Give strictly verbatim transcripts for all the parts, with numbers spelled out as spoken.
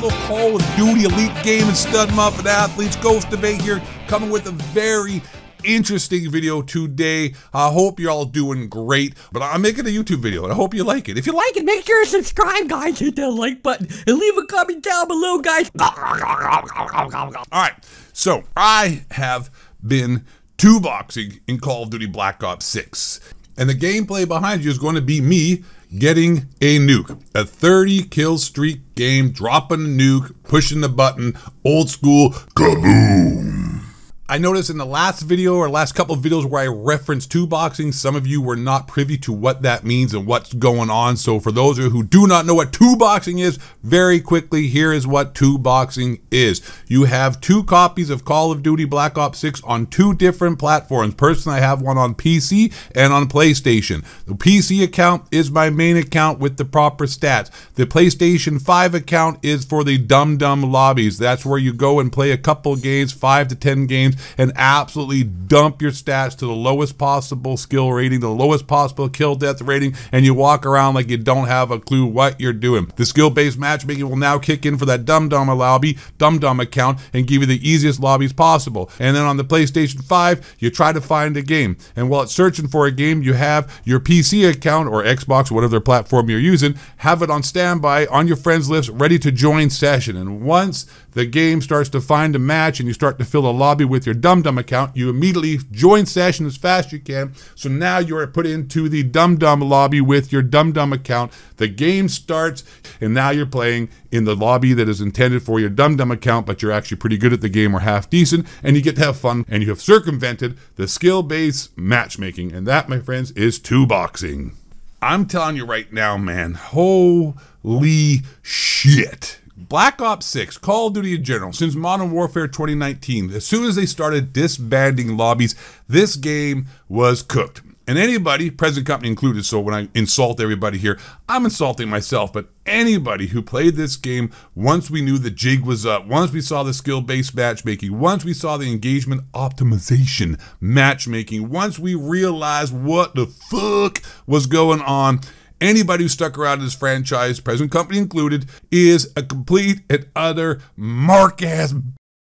fellow Call of Duty elite game and stud muffin athletes, Ghost of Eight here, coming with a very interesting video today. I hope you're all doing great, but I'm making a YouTube video and I hope you like it. If you like it, make sure to subscribe, guys. Hit that like button and leave a comment down below, guys. Alright, so I have been two boxing in Call of Duty Black Ops six. And the gameplay behind you is going to be me getting a nuke. A thirty kill streak game, dropping a nuke, pushing the button, old school, kaboom. I noticed in the last video or last couple of videos where I referenced two boxing, some of you were not privy to what that means and what's going on. So for those of you who do not know what two boxing is, very quickly, here is what two boxing is. You have two copies of Call of Duty Black Ops six on two different platforms. Personally, I have one on P C and on PlayStation. The P C account is my main account with the proper stats. The PlayStation five account is for the dumb dumb lobbies. That's where you go and play a couple games, five to ten games, and absolutely dump your stats to the lowest possible skill rating, the lowest possible kill death rating, and you walk around like you don't have a clue what you're doing. The skill-based matchmaking will now kick in for that Dum Dum lobby, Dum Dum account, and give you the easiest lobbies possible. And then on the PlayStation five, you try to find a game. And while it's searching for a game, you have your P C account or Xbox, whatever platform you're using, have it on standby, on your friends list, ready to join session. And once the game starts to find a match and you start to fill a lobby with your Dum Dum account, you immediately join session as fast as you can. So now you are put into the Dum Dum lobby with your Dum Dum account. The game starts, and now you're playing in the lobby that is intended for your Dum Dum account, but you're actually pretty good at the game or half decent, and you get to have fun, and you have circumvented the skill-based matchmaking. And that, my friends, is two boxing. I'm telling you right now, man, holy shit. Black Ops six, Call of Duty in general, since Modern Warfare twenty nineteen, as soon as they started disbanding lobbies, this game was cooked. And anybody, present company included, so when I insult everybody here, I'm insulting myself, but anybody who played this game, once we knew the jig was up, once we saw the skill-based matchmaking, once we saw the engagement optimization matchmaking, once we realized what the fuck was going on, anybody who stuck around in this franchise, present company included, is a complete and utter mark-ass.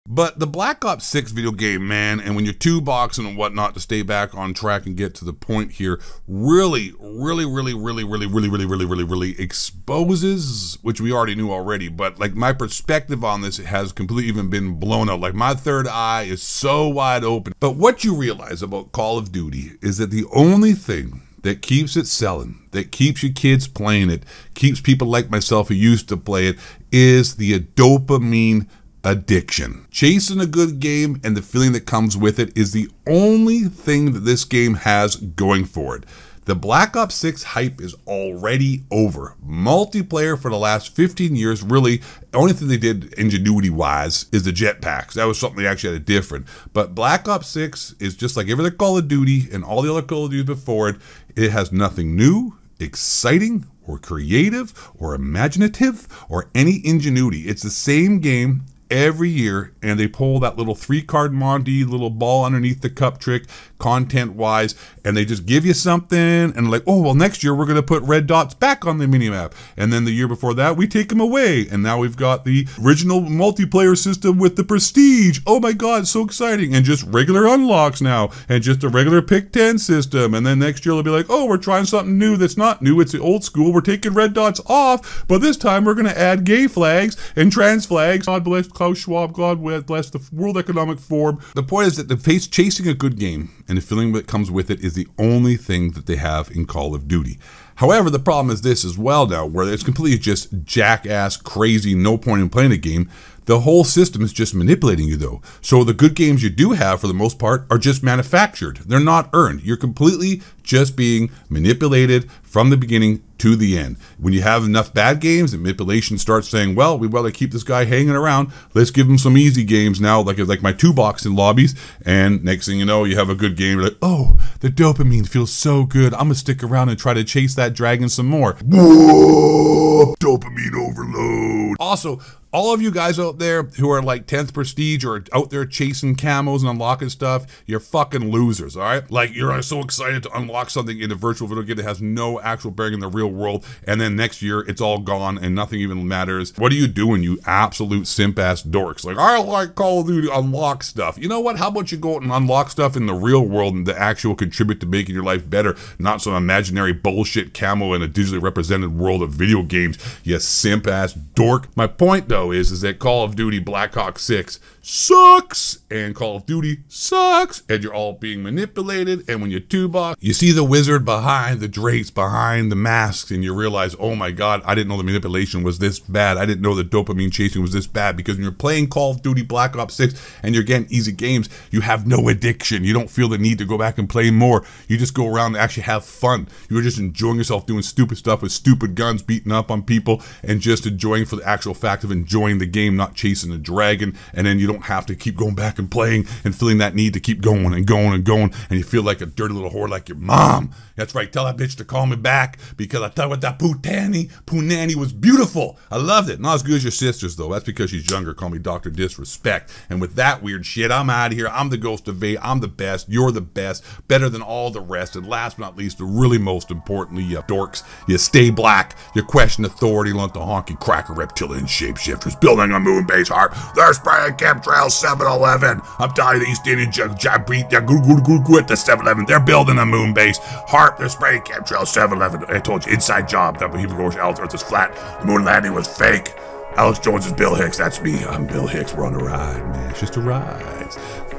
But the Black Ops six video game, man, and when you're two boxing and whatnot, to stay back on track and get to the point here, really, really, really, really, really, really, really, really, really, really exposes, which we already knew already, but like my perspective on this has completely even been blown up. Like my third eye is so wide open. But what you realize about Call of Duty is that the only thing that keeps it selling, that keeps your kids playing it, keeps people like myself who used to play it, is the dopamine addiction. Chasing a good game and the feeling that comes with it is the only thing that this game has going for it. The Black Ops six hype is already over. Multiplayer for the last fifteen years, really, the only thing they did ingenuity-wise is the jetpacks. That was something they actually had different. But Black Ops six is just like every other Call of Duty and all the other Call of Duty before it. It has nothing new, exciting, or creative, or imaginative, or any ingenuity. It's the same game every year, and they pull that little three-card Monty, little ball underneath the cup trick, content-wise, and they just give you something, and like, oh, well, next year we're going to put red dots back on the minimap, and then the year before that, we take them away, and now we've got the original multiplayer system with the prestige, oh my god, so exciting, and just regular unlocks now, and just a regular pick ten system, and then next year they'll be like, oh, we're trying something new that's not new, it's the old school, we're taking red dots off, but this time we're going to add gay flags and trans flags, god bless Klaus Schwab, God bless the World Economic Forum. The point is that the face chasing a good game and the feeling that comes with it is the only thing that they have in Call of Duty. However, the problem is this as well now, where it's completely just jackass, crazy, no point in playing a game. The whole system is just manipulating you though. So the good games you do have, for the most part, are just manufactured. They're not earned. You're completely just being manipulated from the beginning to the end. When you have enough bad games, the manipulation starts saying, well, we'd rather keep this guy hanging around. Let's give him some easy games now, like like my two boxing lobbies. And next thing you know, you have a good game. You're like, oh, the dopamine feels so good. I'm gonna stick around and try to chase that dragon some more. Whoa, dopamine overload. Also, all of you guys out there who are like tenth prestige or out there chasing camos and unlocking stuff, you're fucking losers, all right? Like, you're so excited to unlock something in a virtual video game that has no actual bearing in the real world, and then next year it's all gone and nothing even matters. What are you doing, you absolute simp-ass dorks? Like, I like Call of Duty unlock stuff. You know what? How about you go out and unlock stuff in the real world and the actual contribute to making your life better, not some imaginary bullshit camo in a digitally represented world of video games, you simp-ass dork. My point, though, is, is that Call of Duty Black Ops six sucks, and Call of Duty sucks, and you're all being manipulated, and when you two-box, you see the wizard behind the drapes, behind the masks, and you realize, oh my god, I didn't know the manipulation was this bad, I didn't know the dopamine chasing was this bad, because when you're playing Call of Duty Black Ops six, and you're getting easy games, you have no addiction, you don't feel the need to go back and play more, you just go around and actually have fun, you're just enjoying yourself doing stupid stuff with stupid guns, beating up on people, and just enjoying for the actual fact of enjoying the game, not chasing a dragon, and then you don't have to keep going back and playing and feeling that need to keep going and going and going, and you feel like a dirty little whore like your mom. That's right, tell that bitch to call me back, because I tell you what, that Pootani, Poonanny was beautiful. I loved it. Not as good as your sister's, though. That's because she's younger. Call me Doctor Disrespect. And with that weird shit, I'm out of here. I'm the Ghost of Eight. I'm the best. You're the best. Better than all the rest. And last but not least, but really most importantly, you dorks, you stay black. You question authority, lunt the honky cracker reptilian shapeshifters, building a moon base heart. They're spraying chemtrails seven eleven. I'm telling you, the East Indian Jabbeat, they're goo goo goo goo at the seven eleven. They're building a moon base heart. They're spraying chemtrails seven eleven. I told you, inside job. That Hebrew Rosh Alex Earth is flat. The moon landing was fake. Alex Jones is Bill Hicks. That's me. I'm Bill Hicks. We're on a ride, man. It's just a ride.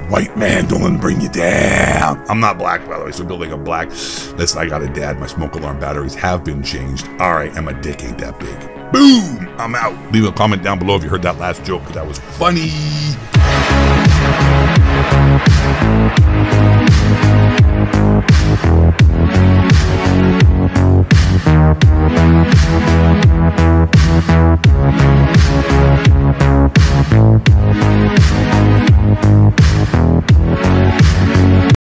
White man, don't let him bring you down. I'm not black, by the way, so building a black. Listen, I got a dad. My smoke alarm batteries have been changed. All right, and my dick ain't that big. Boom! I'm out. Leave a comment down below if you heard that last joke, because that was funny.